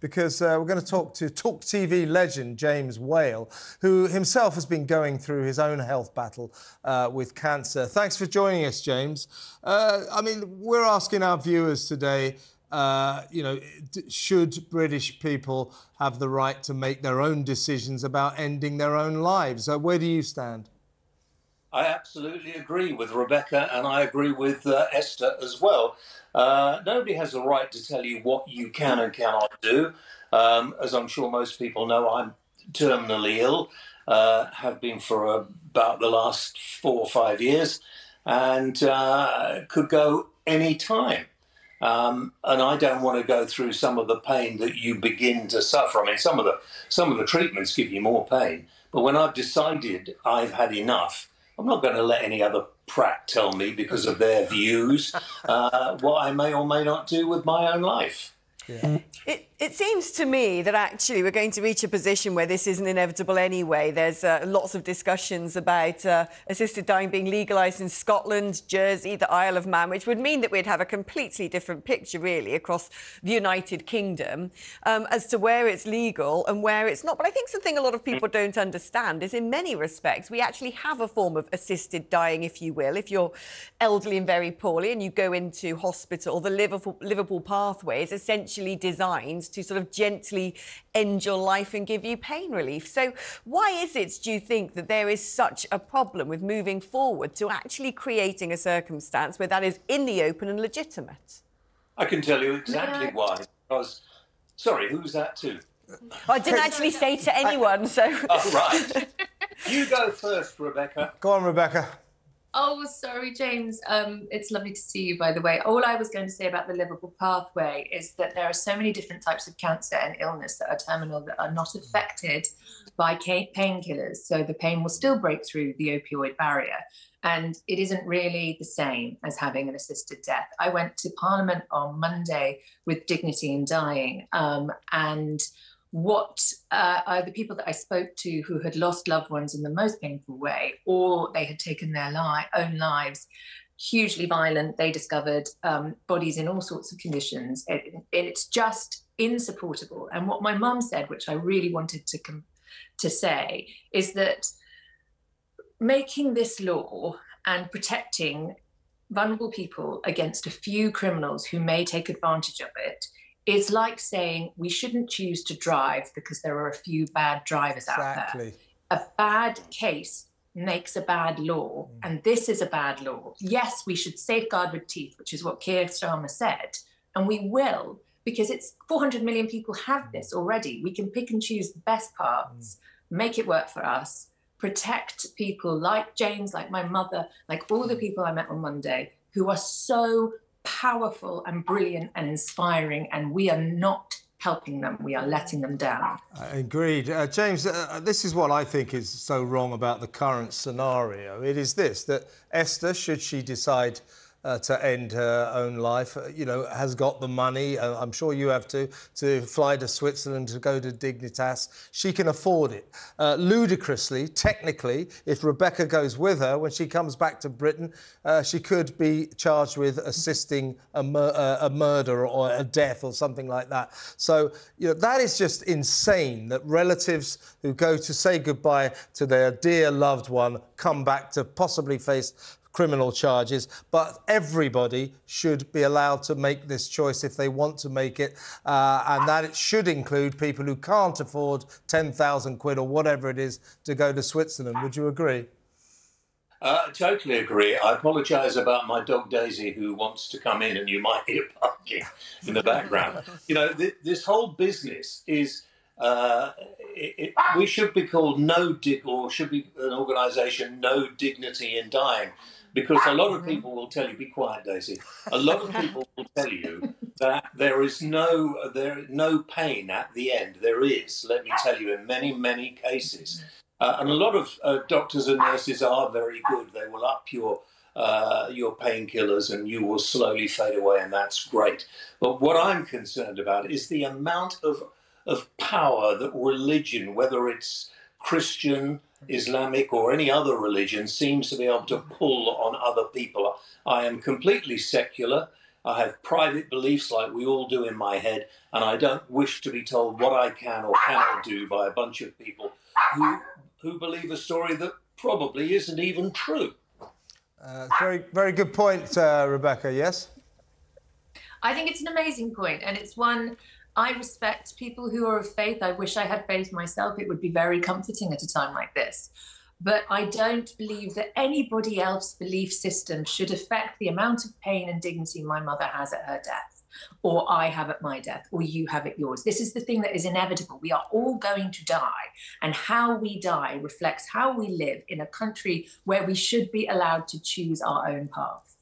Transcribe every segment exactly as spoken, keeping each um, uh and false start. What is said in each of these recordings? because uh, we're going to talk to Talk T V legend James Whale, who himself has been going through his own health battle uh, with cancer. Thanks for joining us, James. Uh, I mean, we're asking our viewers today, uh, you know, should British people have the right to make their own decisions about ending their own lives? Uh, where do you stand? I absolutely agree with Rebecca, and I agree with uh, Esther as well. Uh, nobody has a right to tell you what you can and cannot do. Um, as I'm sure most people know, I'm terminally ill, uh, have been for about the last four or five years, and uh, could go any time. Um, and I don't want to go through some of the pain that you begin to suffer. I mean, some of the, some of the treatments give you more pain, but when I've decided I've had enough, I'm not going to let any other prat tell me, because of their views, uh, what I may or may not do with my own life. Yeah. It, it seems to me that actually we're going to reach a position where this isn't inevitable anyway. There's uh, lots of discussions about uh, assisted dying being legalised in Scotland, Jersey, the Isle of Man, which would mean that we'd have a completely different picture, really, across the United Kingdom um, as to where it's legal and where it's not. But I think something a lot of people don't understand is, in many respects, we actually have a form of assisted dying, if you will. If you're elderly and very poorly and you go into hospital, the Liverpool, Liverpool pathway is essentially designed to sort of gently end your life and give you pain relief. So why is it, do you think, that there is such a problem with moving forward to actually creating a circumstance where that is in the open and legitimate? I can tell you exactly yeah. why. Because, sorry, who's that to? I didn't actually say to anyone, so... Oh, right. You go first, Rebecca. Go on, Rebecca. Oh, sorry, James. Um, it's lovely to see you, by the way. All I was going to say about the Liverpool pathway is that there are so many different types of cancer and illness that are terminal that are not affected by painkillers. So the pain will still break through the opioid barrier. And it isn't really the same as having an assisted death. I went to Parliament on Monday with Dignity in Dying. Um, and what uh, are the people that I spoke to who had lost loved ones in the most painful way, or they had taken their li own lives, hugely violent, they discovered um, bodies in all sorts of conditions. It, it's just insupportable. And what my mum said, which I really wanted to, com to say, is that making this law and protecting vulnerable people against a few criminals who may take advantage of it, it's like saying we shouldn't choose to drive because there are a few bad drivers exactly. out there. A bad case makes a bad law, mm. and this is a bad law. Yes, we should safeguard with teeth, which is what Keir Starmer said, and we will, because it's four hundred million people have mm. this already. We can pick and choose the best parts, mm. make it work for us, protect people like James, like my mother, like all the people I met on Monday, who are so powerful and brilliant and inspiring, and we are not helping them, we are letting them down. Agreed. Uh, James, uh, this is what I think is so wrong about the current scenario. It is this, that Esther, should she decide uh, to end her own life, uh, you know, has got the money, uh, I'm sure you have to, to fly to Switzerland, to go to Dignitas. She can afford it. Uh, ludicrously, technically, if Rebecca goes with her, when she comes back to Britain, uh, she could be charged with assisting a, mur uh, a murder or a death or something like that. So, you know, that is just insane, that relatives who go to say goodbye to their dear loved one come back to possibly face criminal charges, but everybody should be allowed to make this choice if they want to make it, uh, and that it should include people who can't afford ten thousand quid or whatever it is to go to Switzerland. Would you agree? Uh, totally agree. I apologise about my dog Daisy, who wants to come in, and you might hear barking in the background. You know, th this whole business is... Uh, it, it, we should be called no dig, or should be an organisation, No Dignity in Dying, because a lot of people will tell you, be quiet, Daisy. A lot of people will tell you that there is no there no pain at the end. There is, let me tell you, in many many cases, uh, and a lot of uh, doctors and nurses are very good. They will up your uh, your painkillers, and you will slowly fade away, and that's great. But what I'm concerned about is the amount of of power that religion, whether it's Christian, Islamic or any other religion, seems to be able to pull on other people. I am completely secular. I have private beliefs like we all do in my head, and I don't wish to be told what I can or cannot do by a bunch of people who, who believe a story that probably isn't even true. Uh, very, very good point, uh, Rebecca, yes? I think it's an amazing point, and it's one I respect people who are of faith. I wish I had faith myself. It would be very comforting at a time like this. But I don't believe that anybody else's belief system should affect the amount of pain and dignity my mother has at her death, or I have at my death, or you have at yours. This is the thing that is inevitable. We are all going to die, and how we die reflects how we live in a country where we should be allowed to choose our own path.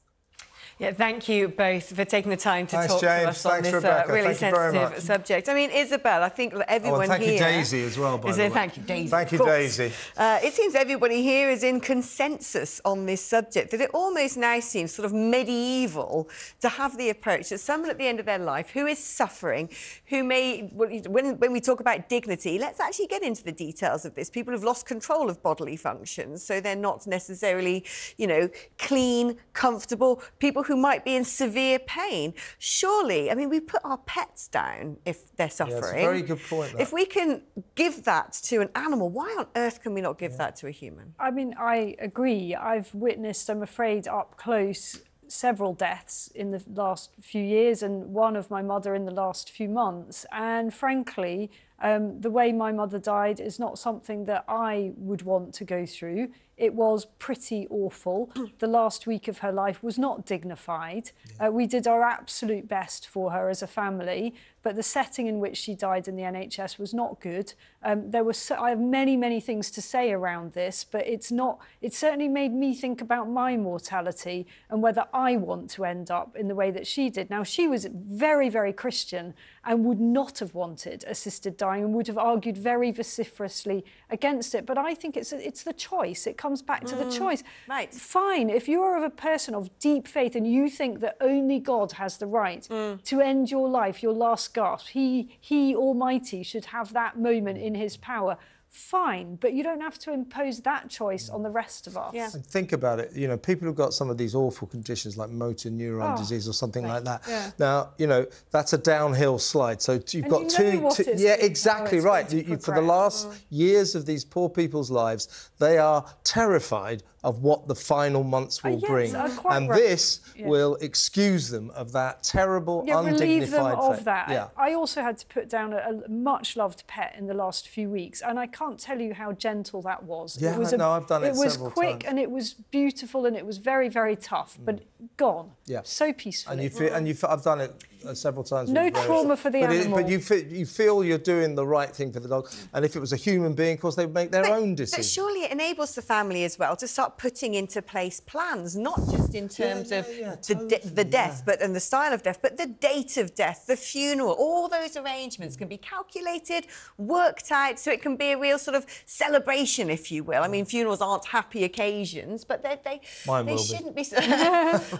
Yeah, thank you both for taking the time to Thanks, talk James. to us Thanks, on this uh, really thank sensitive subject. I mean, Isabel, I think everyone oh, well, thank here... Thank you, Daisy, as well, by is the way. Thank you, Daisy. Thank you, Daisy. Uh, it seems everybody here is in consensus on this subject, that it almost now seems sort of medieval to have the approach that someone at the end of their life who is suffering, who may... When, when we talk about dignity, let's actually get into the details of this. People have lost control of bodily functions, so they're not necessarily, you know, clean, comfortable, people who who might be in severe pain. Surely, I mean, we put our pets down if they're suffering. Yeah, that's a very good point. That. If we can give that to an animal, why on earth can we not give yeah. that to a human? I mean, I agree. I've witnessed, I'm afraid, up close, several deaths in the last few years, and one of my mother in the last few months. And frankly, um, the way my mother died is not something that I would want to go through. It was pretty awful. The last week of her life was not dignified. Yeah. Uh, we did our absolute best for her as a family, but the setting in which she died in the N H S was not good. Um, there were so, I have many, many things to say around this, but it's not. It certainly made me think about my mortality and whether I want to end up in the way that she did. Now, she was very, very Christian and would not have wanted assisted dying and would have argued very vociferously against it. But I think it's it's the choice. It comes comes back to mm. the choice. Right. Fine, if you are a person of deep faith and you think that only God has the right mm. to end your life, your last gasp, he, he Almighty should have that moment in his power, fine, but you don't have to impose that choice on the rest of us. Yeah. And think about it, you know, people who've got some of these awful conditions like motor neuron oh, disease or something right. like that. Yeah. Now, you know, that's a downhill slide, so you've and got you two... two, two yeah, exactly right. You, you, for the last mm. years of these poor people's lives, they are terrified of what the final months will uh, yes, bring. Uh, and right. this yeah. will excuse them of that terrible, yeah, undignified relieve them of thing. that. Yeah. I also had to put down a, a much-loved pet in the last few weeks, and I can't tell you how gentle that was. Yeah, it was a, no, I've done it It was quick times. and it was beautiful and it was very, very tough, mm. but gone. Yeah. So peaceful. And, you feel, and you feel, I've done it uh, several times. No trauma for the but animal. It, but you feel, you feel you're doing the right thing for the dog, and if it was a human being, of course, they'd make their but, own decision. But surely it enables the family as well to start putting into place plans, not just in terms yeah, yeah, yeah, of totally, the, de the death yeah. but and the style of death, but the date of death, the funeral, all those arrangements can be calculated, worked out, so it can be a real sort of celebration, if you will. I mean, funerals aren't happy occasions, but they they, they shouldn't be. be so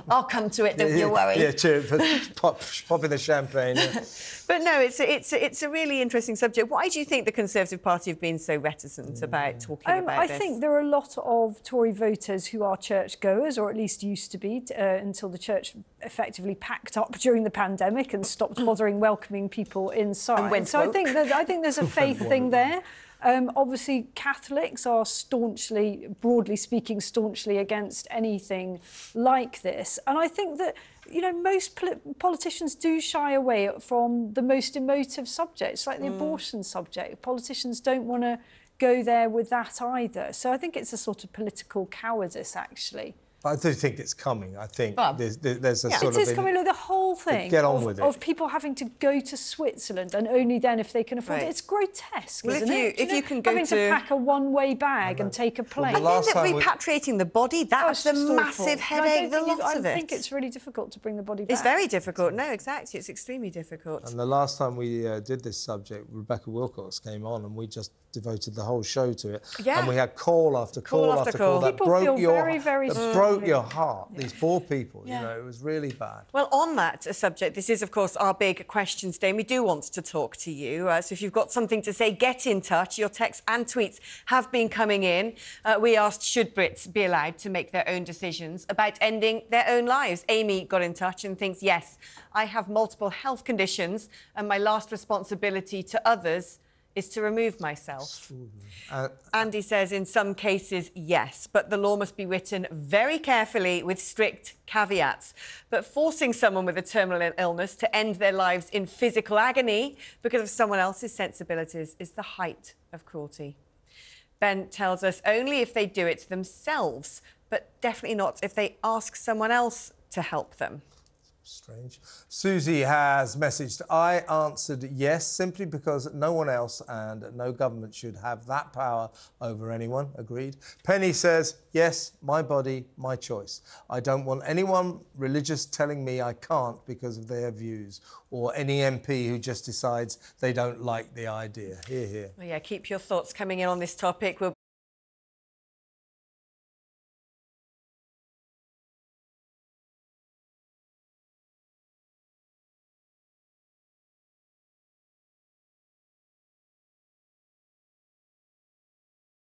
I'll come to it, don't you worry. Yeah, cheer, pop, pop in the champagne. Yeah. But no, it's a, it's, a, it's a really interesting subject. Why do you think the Conservative Party have been so reticent yeah. about talking um, about I this? I think there are a lot of Tory voters who are churchgoers, or at least used to be, uh, until the church effectively packed up during the pandemic and stopped bothering welcoming people inside. And so woke. I think that, I think there's a faith thing there. Um, obviously, Catholics are staunchly, broadly speaking, staunchly against anything like this. And I think that, you know, most pol politicians do shy away from the most emotive subjects, like the mm. abortion subject. Politicians don't want to go there with that either. So I think it's a sort of political cowardice, actually. I do think it's coming. I think well, there's, there's a yeah, sort it of... It is coming, look, the whole thing get on of, with it. of people having to go to Switzerland and only then if they can afford right. it. It's grotesque, well, isn't if you, it? If you, know, you can go having to... Having to pack a one-way bag and take a plane. Well, I think that repatriating the body, that's oh, the massive headache, the lot of it. I think it's really difficult to bring the body back. It's very difficult. No, exactly. It's extremely difficult. And the last time we uh, did this subject, Rebecca Wilcox came on and we just devoted the whole show to it. Yeah. And we had call after call, call after call. That broke your... People feel very, very... broke your heart, yeah. these poor people, yeah. you know, it was really bad. Well, on that subject, this is, of course, our big questions day, and we do want to talk to you. Uh, so if you've got something to say, get in touch. Your texts and tweets have been coming in. Uh, we asked, should Brits be allowed to make their own decisions about ending their own lives? Amy got in touch and thinks, yes, I have multiple health conditions, and my last responsibility to others is to remove myself. Uh, Andy says, in some cases, yes, but the law must be written very carefully with strict caveats. But forcing someone with a terminal illness to end their lives in physical agony because of someone else's sensibilities is the height of cruelty. Ben tells us only if they do it themselves, but definitely not if they ask someone else to help them. Strange. Susie has messaged, I answered yes, simply because no one else and no government should have that power over anyone. Agreed. Penny says, yes, my body, my choice. I don't want anyone religious telling me I can't because of their views, or any M P who just decides they don't like the idea. Hear, hear. Well, yeah, keep your thoughts coming in on this topic. We'll